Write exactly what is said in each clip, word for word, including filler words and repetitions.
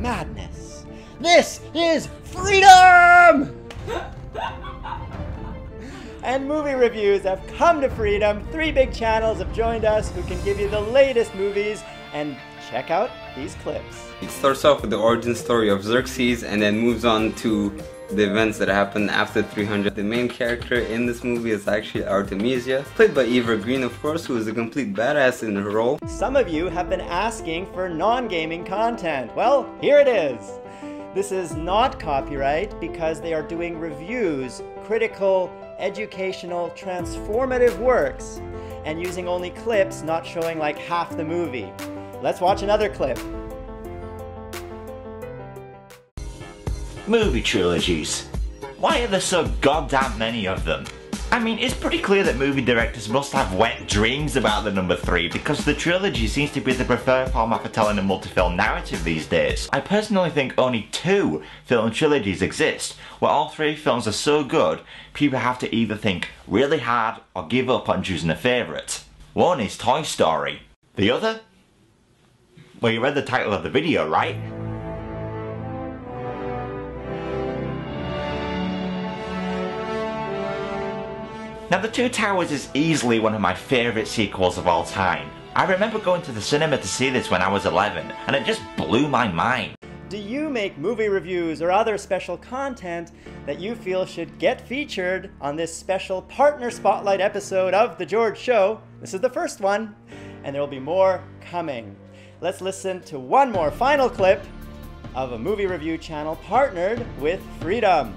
madness. This is Freedom! And movie reviews have come to Freedom. Three big channels have joined us who can give you the latest movies, and check out these clips. It starts off with the origin story of Xerxes and then moves on to the events that happened after three hundred. The main character in this movie is actually Artemisia, played by Eva Green, of course, who is a complete badass in her role. Some of you have been asking for non-gaming content. Well, here it is. This is not copyright because they are doing reviews, critical, educational, transformative works, and using only clips, not showing like half the movie. Let's watch another clip. Movie trilogies. Why are there so goddamn many of them? I mean, it's pretty clear that movie directors must have wet dreams about the number three, because the trilogy seems to be the preferred format for telling a multi-film narrative these days. I personally think only two film trilogies exist, where all three films are so good, people have to either think really hard or give up on choosing a favourite. One is Toy Story. The other? Well, you read the title of the video, right? Now, The Two Towers is easily one of my favourite sequels of all time. I remember going to the cinema to see this when I was eleven, and it just blew my mind. Do you make movie reviews or other special content that you feel should get featured on this special Partner Spotlight episode of The George Show? This is the first one, and there will be more coming. Let's listen to one more final clip of a movie review channel partnered with Freedom.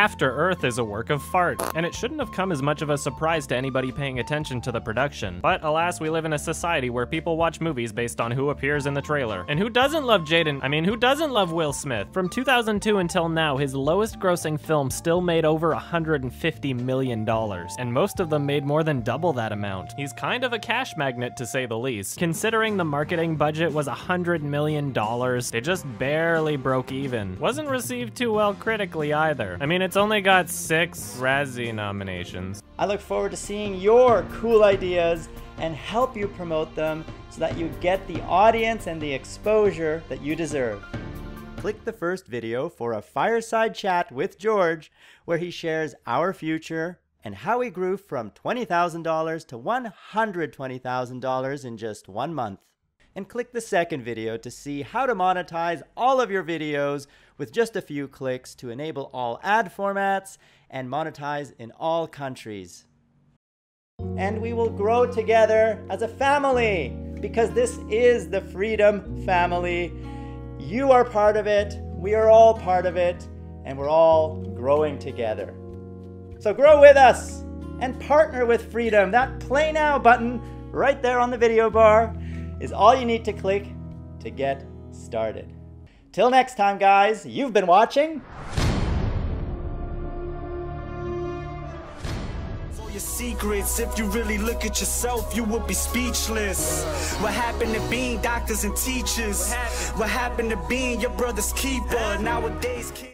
After Earth is a work of fart, and it shouldn't have come as much of a surprise to anybody paying attention to the production. But alas, we live in a society where people watch movies based on who appears in the trailer. And who doesn't love Jaden? I mean, who doesn't love Will Smith? From two thousand two until now, his lowest grossing film still made over one hundred fifty million dollars, and most of them made more than double that amount. He's kind of a cash magnet, to say the least. Considering the marketing budget was one hundred million dollars, they just barely broke even. Wasn't received too well critically either. I mean, it's only got six Razzie nominations. I look forward to seeing your cool ideas and help you promote them so that you get the audience and the exposure that you deserve. Click the first video for a fireside chat with George, where he shares our future and how he grew from twenty thousand dollars to one hundred twenty thousand dollars in just one month. And click the second video to see how to monetize all of your videos with just a few clicks to enable all ad formats and monetize in all countries. And we will grow together as a family, because this is the Freedom family. You are part of it, we are all part of it, and we're all growing together. So grow with us and partner with Freedom. That Play Now button right there on the video bar is all you need to click to get started. Till next time, guys, you've been watching. For your secrets, if you really look at yourself, you would be speechless. What happened to being doctors and teachers? What happened to being your brother's keeper? Nowadays, kids.